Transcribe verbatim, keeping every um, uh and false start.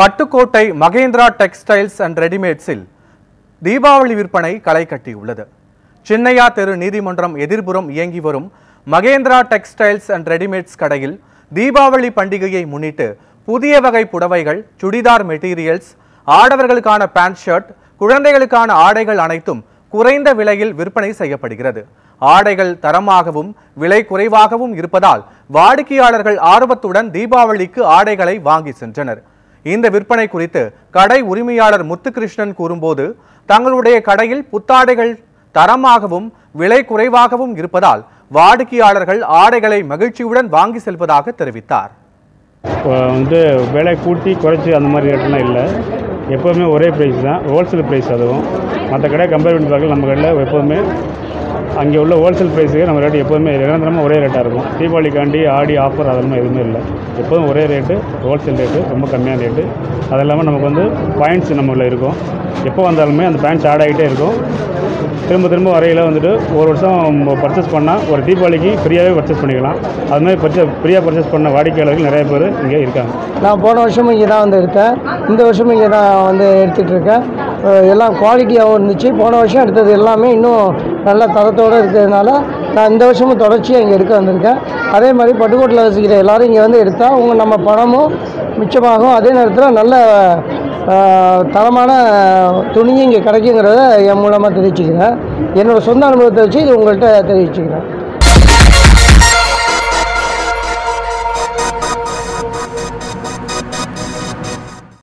Pattukkottai Mahendra textiles and ரெடிமேட்ஸில் தீபாவளி விற்பனை களை கட்டியுள்ளது. சின்னையா தெரு நீதிமன்றம் எதிர்புறம் இயங்கி வரும் மகேந்திரா டெக்ஸ்டைல்ஸ் அண்ட் ரெடிமேட்ஸ் கடையில் தீபாவளி பண்டிகையை முன்னிட்டு புதிய வகை புடவைகள், சுடிதார் மெட்டீரியல்ஸ், ஆடவர்களுக்கான பேண்ட் ஷர்ட், குழந்தைகளுக்கான ஆடைகள் அனைத்தும் குறைந்த விலையில் விற்பனை செய்யப்படுகிறது. ஆடைகள் தரமாகவும் விலை குறைவாகவும் இருப்பதால் வாடிக்கையாளர்கள் ஆர்வத்துடன் தீபாவளிக்கு ஆடைகளை வாங்கி சென்றனர். இந்த விற்பனை குறித்து கடை உரிமையாளர் முத்து கிருஷ்ணன் கூறும்போது, தங்களுடைய கடையில் புத்தாடைகள் தரமாகவும் விலை குறைவாகவும் இருப்பதால் வாடிக்கையாளர்கள் ஆடைகளை மகிழ்ச்சியுடன் வாங்கி செல்வதாக தெரிவித்தார். இப்போ வந்து விலை கூட்டி குறைச்சி அந்த மாதிரி ரேட்டெலாம் இல்லை, எப்போவுமே ஒரே ப்ரைஸ் தான், ஹோல்சேல் ப்ரைஸ். அதுவும் மற்ற கடை கம்பேர் பண்ணி பார்க்கல, நம்ம கடையில் எப்போவுமே அங்கே உள்ள ஹோல்சேல் ப்ரைஸுக்கு நம்ம ரேட்டு எப்போதுமே நிரந்தரமாக ஒரே ரேட்டாக இருக்கும். தீபாவளிக்காண்டி ஆடி ஆஃபர் அதெல்லாம் எதுவுமே இல்லை, எப்போதும் ஒரே ரேட்டு, ஹோல்சேல் ரேட்டு, ரொம்ப கம்மியான ரேட்டு. அது இல்லாமல் நமக்கு வந்து பாயிண்ட்ஸ் நம்மள இருக்கும், எப்போ வந்தாலுமே அந்த பாயிண்ட்ஸ் ஆட் ஆகிட்டே இருக்கும். திரும்ப திரும்ப வரையில் வந்துட்டு ஒரு வருஷம் பர்ச்சேஸ் பண்ணால் ஒரு தீபாவளிக்கு ஃப்ரீயாகவே பர்ச்சேஸ் பண்ணிக்கலாம். அதுமாதிரி பர்ச்சேஸ் ஃப்ரீயாக பர்ச்சேஸ் பண்ண வாடிக்கையாளர்கள் நிறைய பேர் இங்கே இருக்காங்க. நான் போன வருஷமும் இங்கே தான் வந்து எடுத்தேன், இந்த வருஷமும் இங்கே தான் வந்து எடுத்துகிட்டு இருக்கேன். எல்லாம் குவாலிட்டியாகவும் இருந்துச்சு, போன வருஷம் எடுத்தது எல்லாமே இன்னும் நல்ல தரத்தோடு இருக்கிறதுனால நான் இந்த வருஷமும் தொடர்ச்சியாக இங்கே எடுக்க வந்திருக்கேன். அதே மாதிரி பட்டுக்கோட்டில் வசிக்கிற எல்லோரும் இங்கே வந்து எடுத்தால் உங்கள் நம்ம பணமும் மிச்சமாகும், அதே நேரத்தில் நல்ல தரமான துணியும் இங்கே கிடைக்குங்கிறத என் மூலமாக தெரிவிச்சுக்கிறேன். என்னோடய சொந்த அனுபவத்தை வச்சு இது உங்கள்கிட்ட தெரிவிச்சுக்கிறேன்.